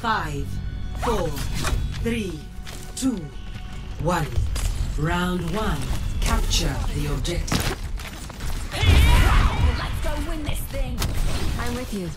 5, 4, 3, 2, 1. Round 1. Capture the objective. Let's go win this thing. I'm with you.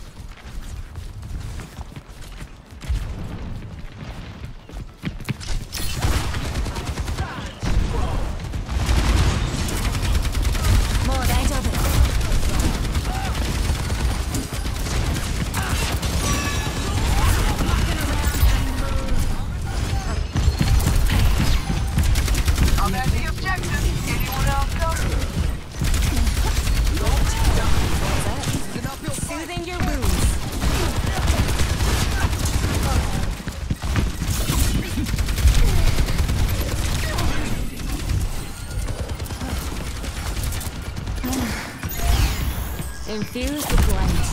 Infuse the blight.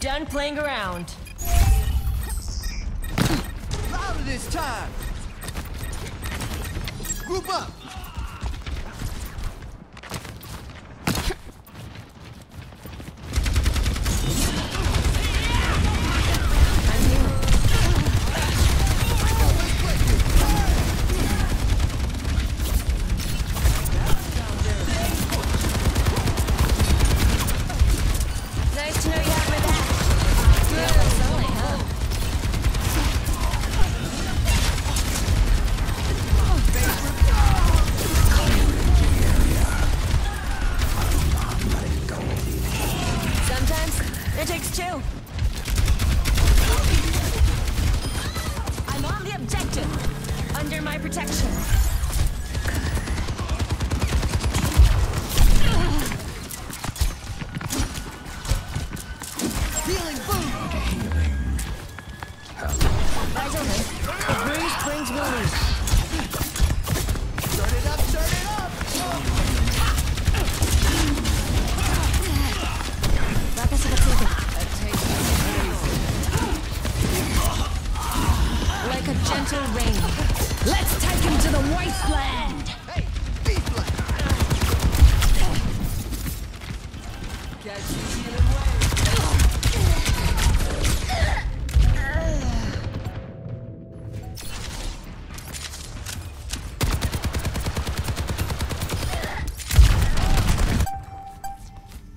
Done playing around. Louder this time. Group up.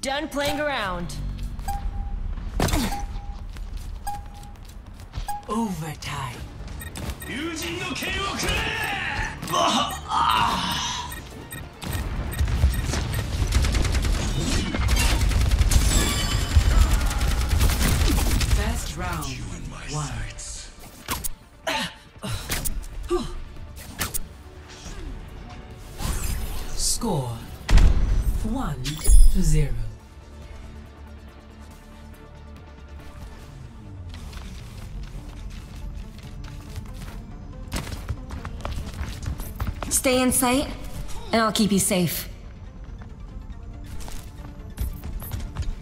Done playing around. Overtime. Yujin no ken wo kure! Round you in my sights. Score 1-0. Stay in sight, and I'll keep you safe.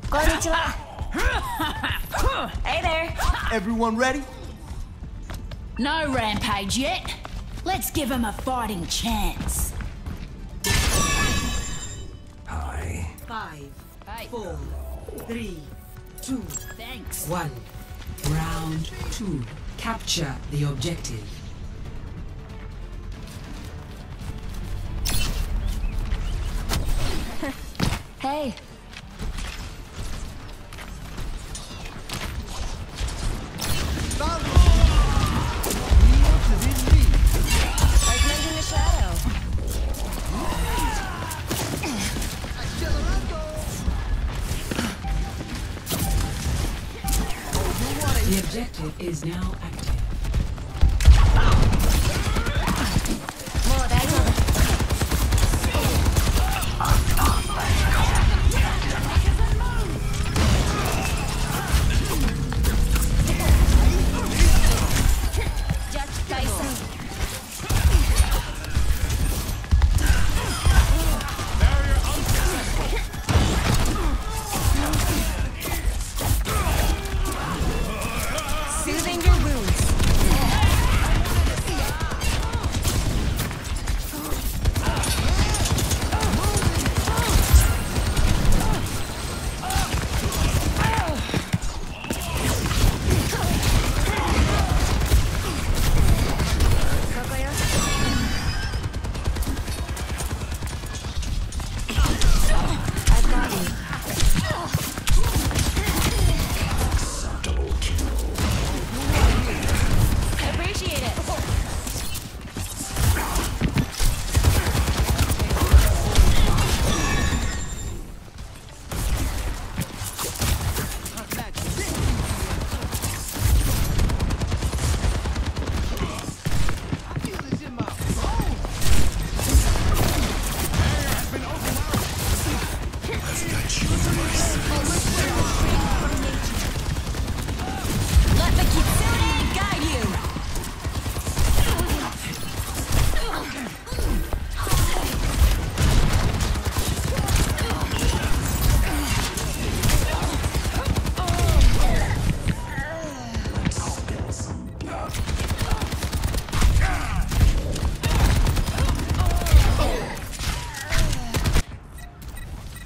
Konnichiwa. Hey there. Everyone ready? No rampage yet. Let's give him a fighting chance. Hi. 5, 4, 3, 2, thanks. 1. Round 2. Capture the objective. Hey. The objective is now active.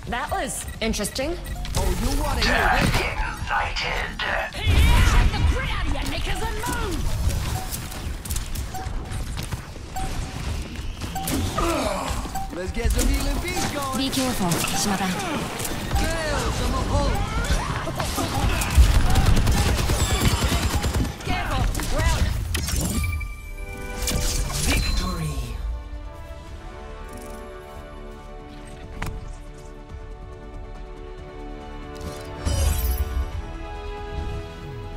That was interesting. Oh, you want to get lighted. The grit out of you, makers, and move. Let's get some healing beats going. Be careful, Shimada. Careful, we're out.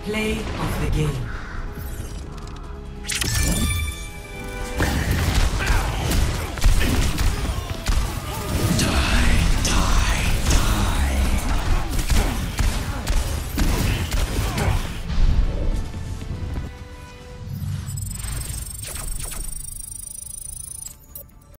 Play of the game.